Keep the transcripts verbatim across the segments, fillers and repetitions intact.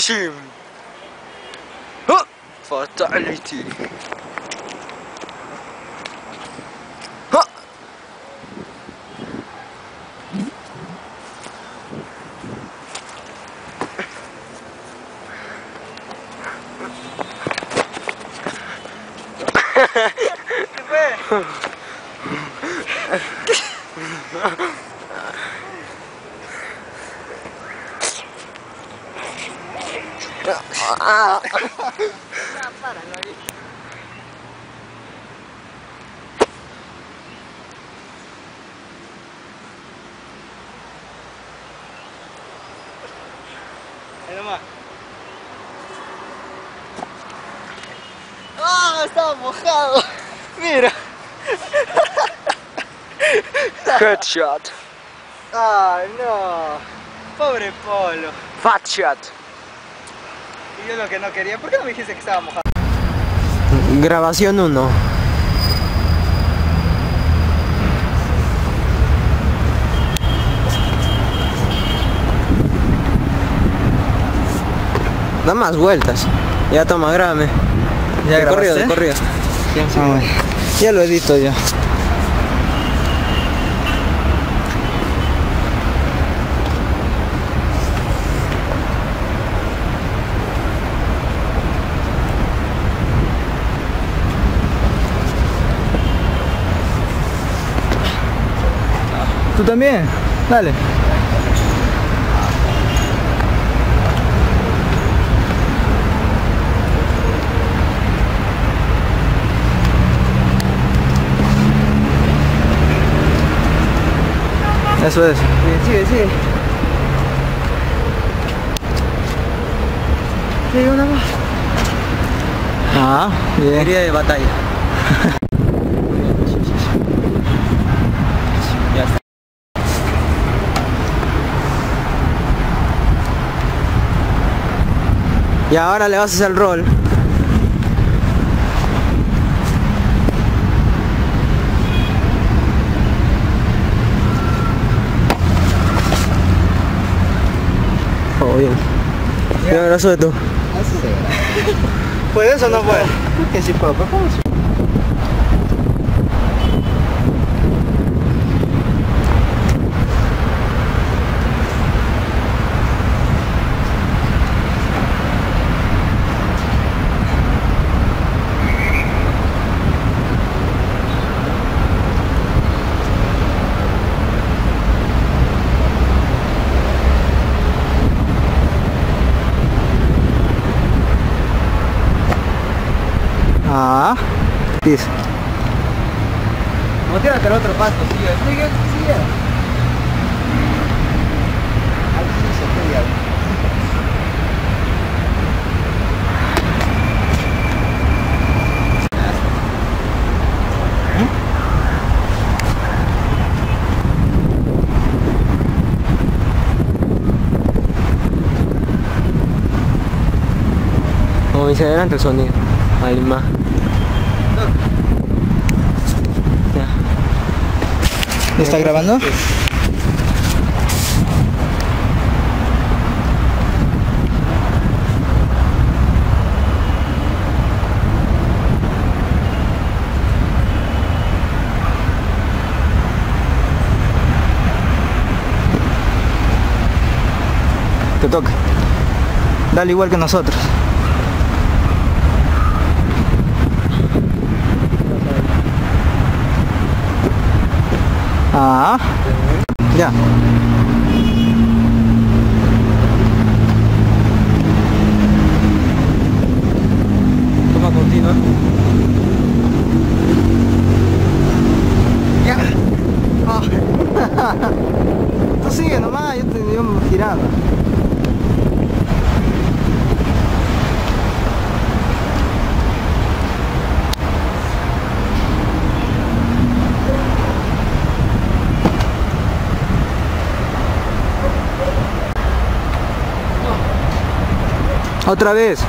فينيشيم فاتاليتي. Ah. Ah, está mojado. Mira. Good shot. Ah, no. Pobre Polo. Fat shot. Y yo lo que no quería, ¿por qué no me dijiste que estaba mojado? Grabación uno. Da más vueltas. Ya toma, grábame. Ya de corrido, de corrido. Ah, ya lo edito ya. ¿Tú también? Dale. Eso es. Sigue, sigue, sigue. Sigue una más. Ah, bien. Herida de batalla. Y ahora le vas a hacer el roll. Oh, bien. Y ahora sube tú. ¿Puedes o no puedes? Creo que sí puedo, pero ¿cómo se...? Ah, sí. Vamos, tírate al otro pasto, sigue, sigue, sigue. Al piso, qué diablo. Como dice adelante el sonido, ahí más. ¿Está grabando? Sí. Te toca. Dale igual que nosotros. Ah, ya. Toma continua. Ya. Oh. Tú sigue nomás, yo te digo girando. Otra vez, ¿eh?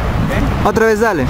Otra vez dale.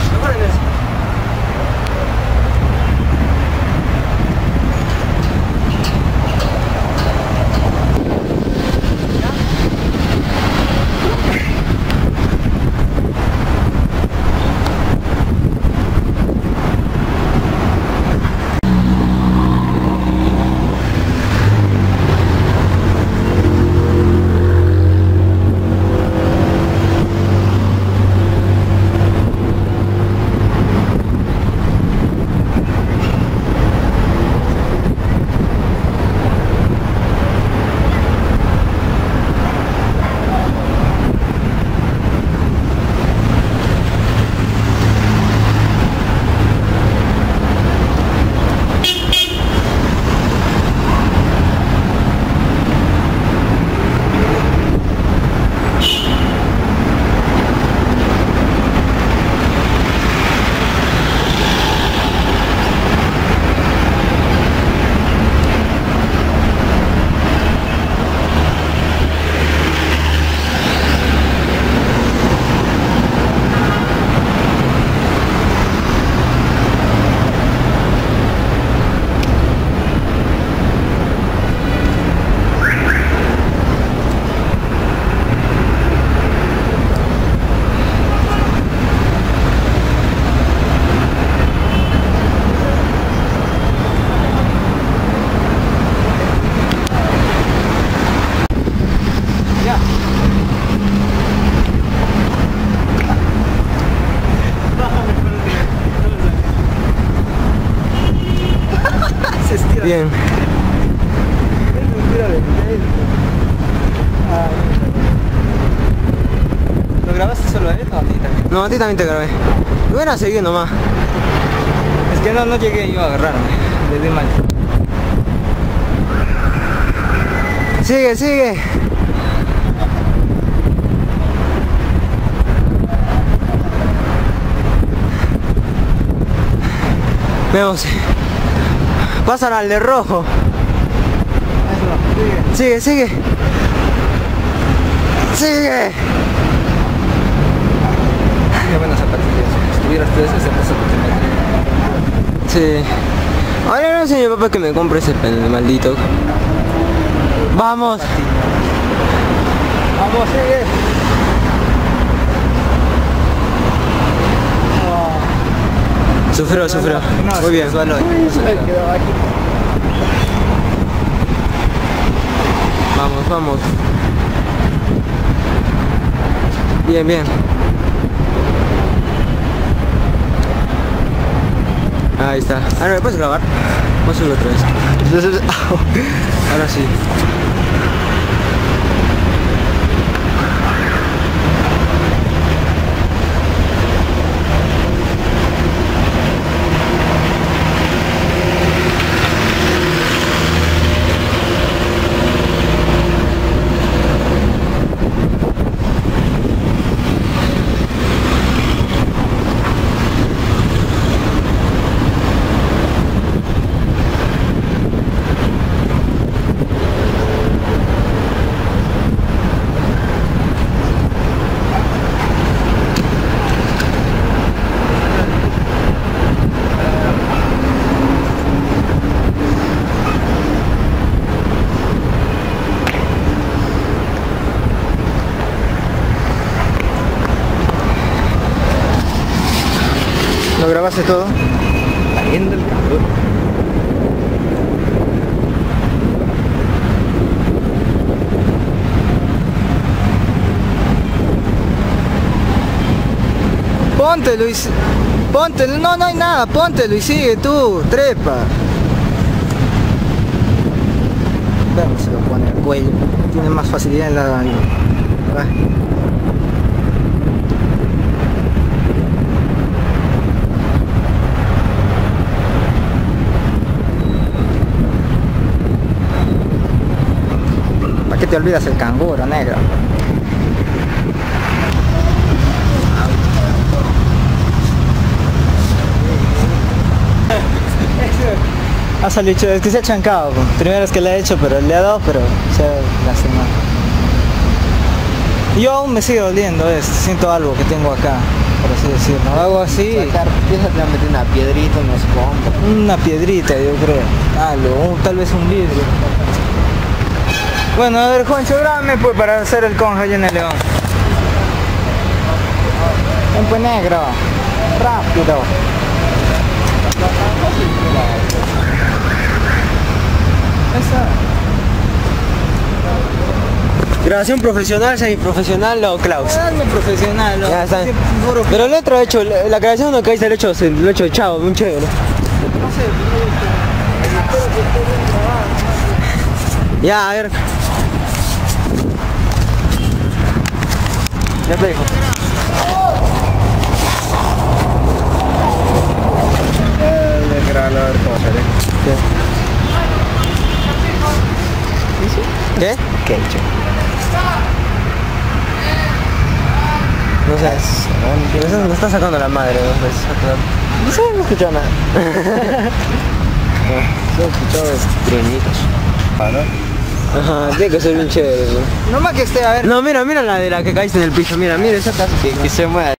bien. ¿Lo grabaste solo a él o a ti también? No, a ti también te grabé. Me hubiera seguido nomás. Es que no, no llegué yo a agarrarme. Le di mal. Sigue, sigue. Veamos. Pasan al de rojo. Eso, sigue. Sigue, sigue. Sigue. Qué buenas zapatillas. Si estuvieras tres, ese paso que te metí. Sí. Ahora no sé mi papá que me compre ese penal maldito. Vamos. Vamos, sigue. Sufrió, sufrió. No, no, muy bien. Suelo, suelo. Vamos, vamos. Bien, bien. Ahí está. Ahora me puedes grabar. Voy a subir otra vez. Ahora sí. ¿Lo grabaste todo? Saliendo el calor. Ponte, Luis. Ponte, no, no hay nada. Ponte, Luis, sigue tú. Trepa. Veamos si lo pone el cuello. Tiene más facilidad en la daño. Te olvidas el canguro negro. Ha salido, es que se ha chancado. Primero es que le he hecho, pero le ha dado, pero se ha lastimado. Yo aún me sigue doliendo esto, siento algo que tengo acá, por así decirlo. Hago así. Piensa que le han metido una piedrita, unos bombos. Una piedrita, yo creo. Algo, tal vez un vidrio. Bueno, a ver, Juancho, grabame pues para hacer el conja allá en el León. Tiempo negro, rápido. Grabación profesional, semiprofesional o Klaus. Profesional, ¿no? Ya está. Pero el otro hecho, la grabación no caíste, el hecho, el hecho de chavo, un chévere. No sé, ya, a ver. Ya te dijo. El grano, a ver cómo sale. ¿Qué? ¿Qué he hecho? No sé. Eso me está sacando la madre dos veces. No sé, no he escuchado nada. No, he escuchado truñitos. Ah, ¿no? Ajá, tiene que ser bien chévere eso. No más que esté, a ver. No, mira, mira la de la que caíste en el piso, mira, mira esa casa. Que, que se mueva.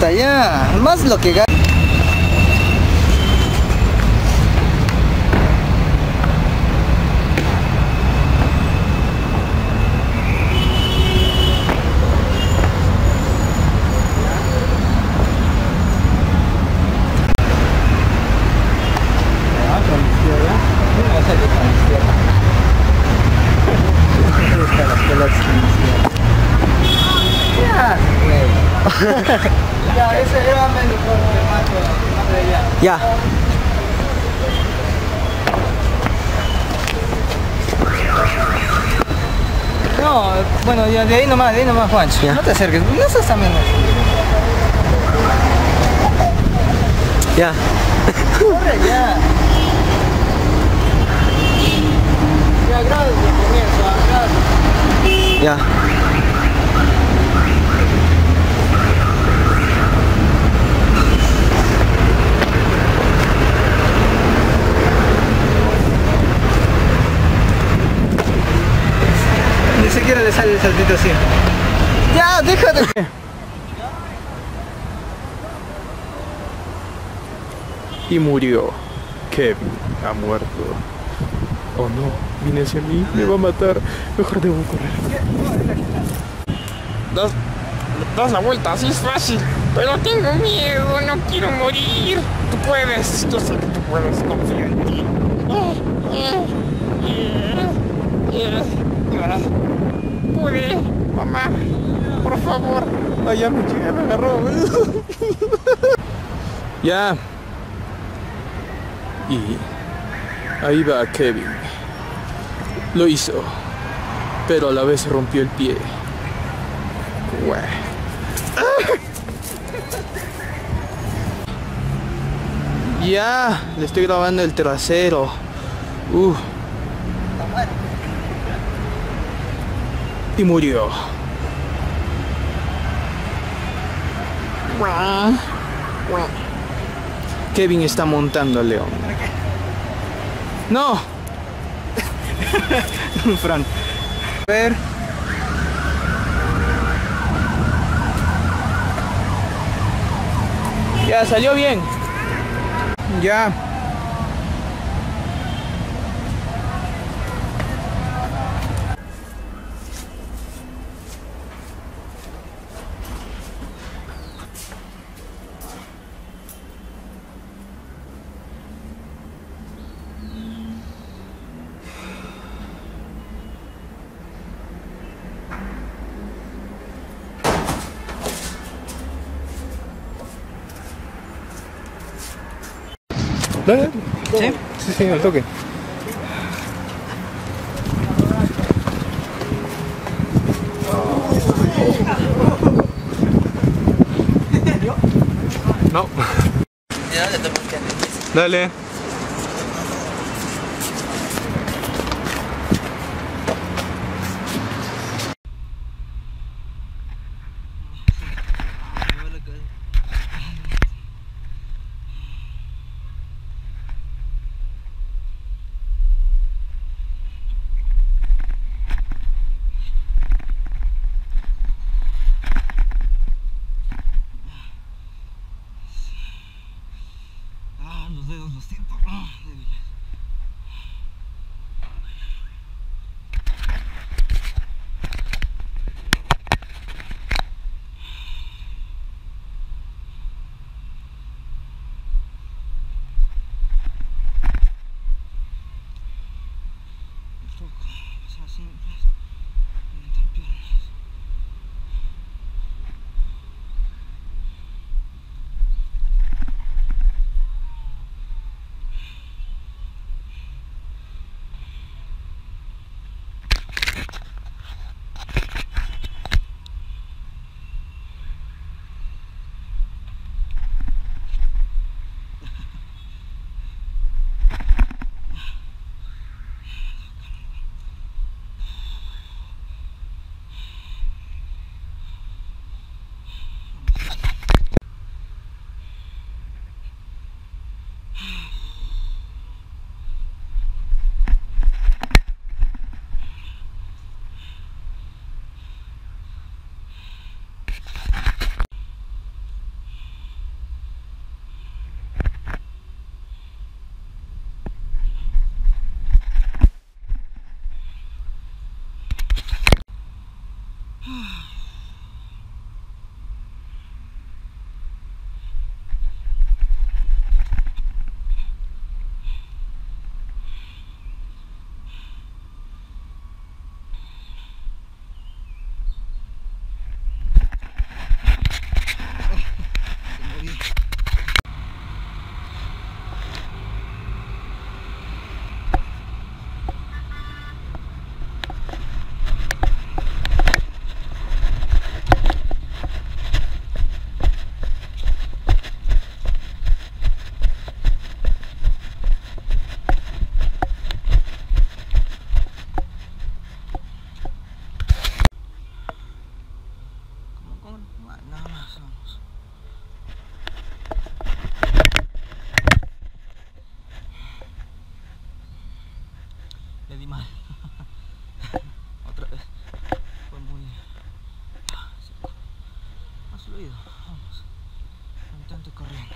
hasta allá, más lo que gana. Ya, ese era mejor de ya. No, bueno, ya, de ahí nomás, de ahí nomás, Juancho. Ya. No te acerques, no seas también. Ya. Ahora ya. Ya, grado de comienzo, grado. Ya. Ni siquiera le sale el saltito así. Ya, déjate. Y murió. Kevin ha muerto. Oh no, viene hacia mí, me va a matar. Mejor debo correr. Das, das la vuelta, así es fácil. Pero tengo miedo, no quiero morir. Tú puedes, yo sé que tú puedes, confío en ti. Pude, mamá, por favor. Ay, ya me llegué, me agarró. Ya. Y ahí va Kevin. Lo hizo, pero a la vez rompió el pie. Ya, le estoy grabando el trasero. Uh. Y murió. Kevin está montando al león. ¡No! Fran. A ver. Ya, salió bien. Ya. ¿Sí? Sí, sí, al toque. No. Dale. di mal. Otra vez. Fue muy... más fluido. Vamos. Un tanto corriendo.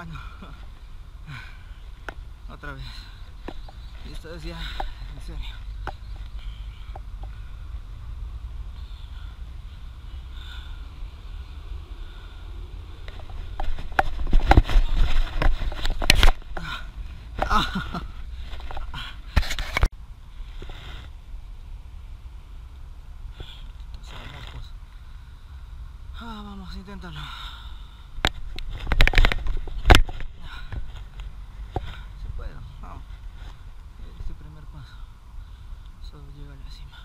Mano, otra vez, y esta vez ya, en serio. Ah. Ah, vamos, inténtalo. Llegar a la cima.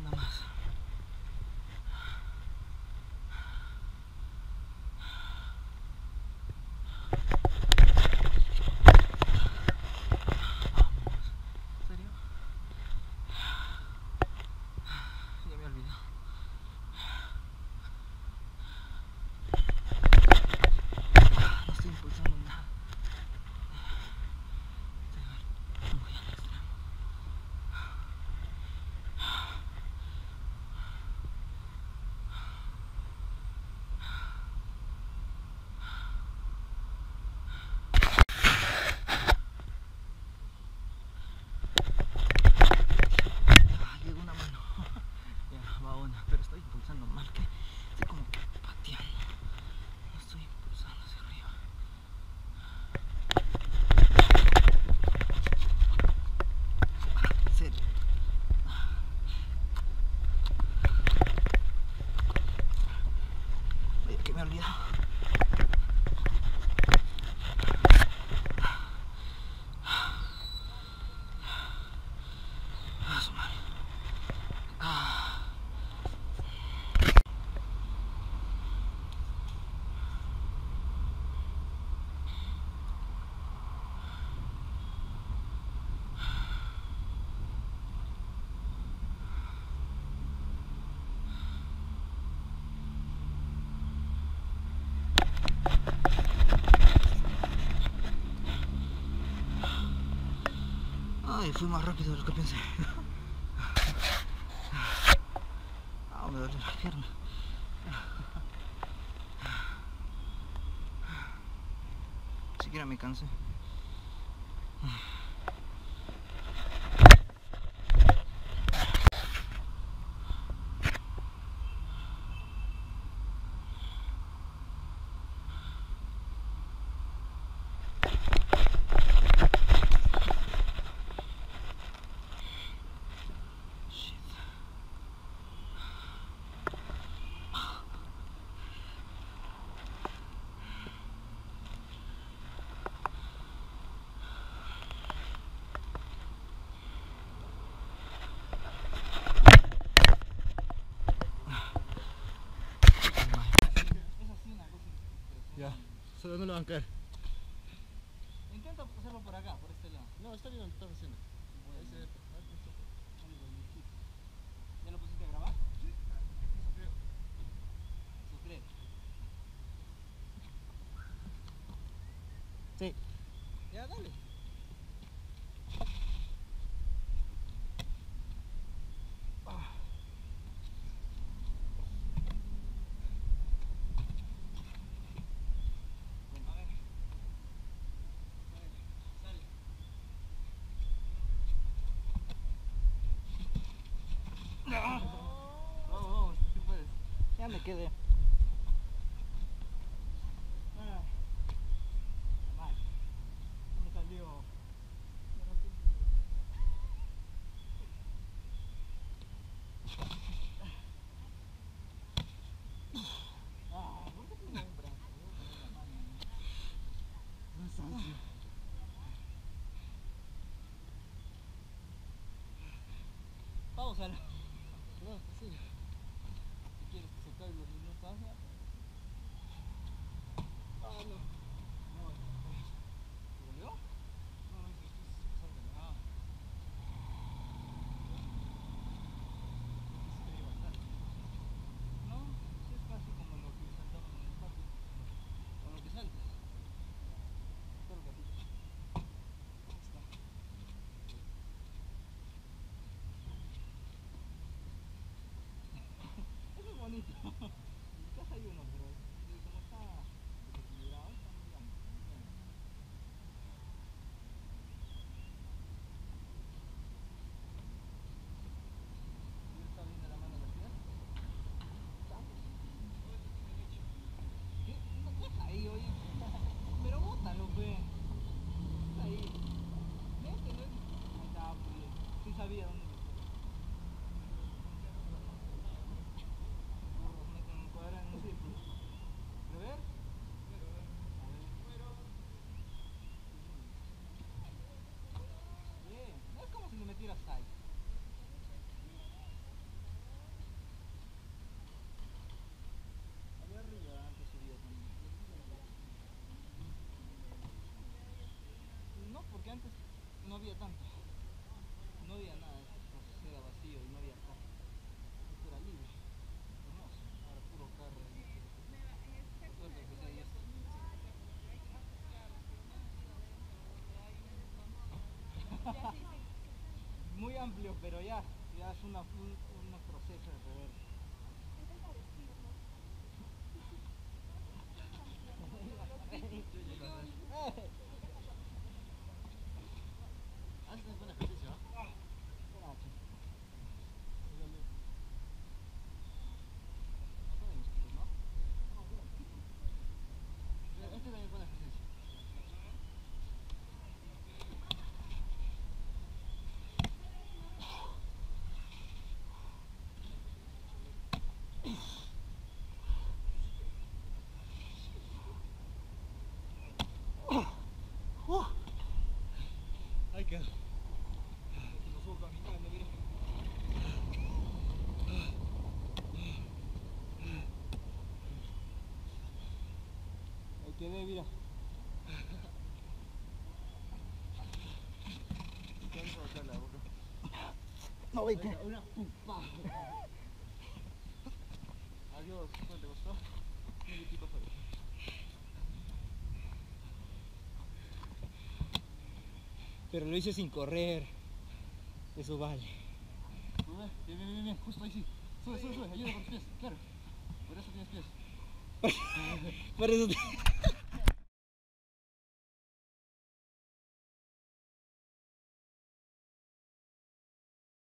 Una más. Vamos. ¿En serio? Ya me olvidé. No estoy impulsando nada. Pero estoy impulsando mal, que estoy como que pateando. No estoy impulsando hacia arriba. En serio. Oye, que me he olvidado. Ay, fui más rápido de lo que pensé. Ah, me duele la pierna. Ni siquiera me cansé. Solo no lo van a caer. Intenta hacerlo por acá, por este lado. No, está bien lo que estás haciendo. Bueno. Ese, ¿ya lo pusiste a grabar? Sí. Suscríbete. Suscríbete. Sí. Ya, dale. Ya me quedé. Ah, mal. ojalá. Claro que sí. Si quieres que se caiga lo que no pasa. Ah, no. No, ¿te volvió? No, no, esto es desordenado. Esto se quería bastante. No, es casi como lo que saltamos en el parque. O lo que saltas. Claro que sí. Bonito. En mi casa hay uno, pero como está desequilibrado, está muy grande. ¿No está bien de la mano de la ciudad? ¿Qué? No deja ahí, oye. Pero bótalo, ve. Está ahí. ¿Ves que no es? Ahí está, muy bien. Sí sabía dónde. Me tiras ahí. Allá arriba antes subía también. No, porque antes no había tanto. No había nada. Esto era vacío y no había carro. Esto era libre. Hermoso. Ahora puro carro. Suerte que sea esto. Muy amplio, pero ya, ya es una, un, unos procesos de reverso. Haces un buen ejercicio, ¿no? Este también es buen ejercicio. Ahí quedó. Lo subo caminando, mira. Ahí quedé, mira. ¿Qué vamos a botar la boca? No, ahí quedó. Una pupa. Adiós, ¿cuál te costó? Un poquito fuerte. Pero lo hice sin correr, eso vale. Bien, bien, bien, bien, justo ahí sí. Sube, sube, sube, ayuda con los pies, claro. Por eso tienes pies. Por eso tienes pies.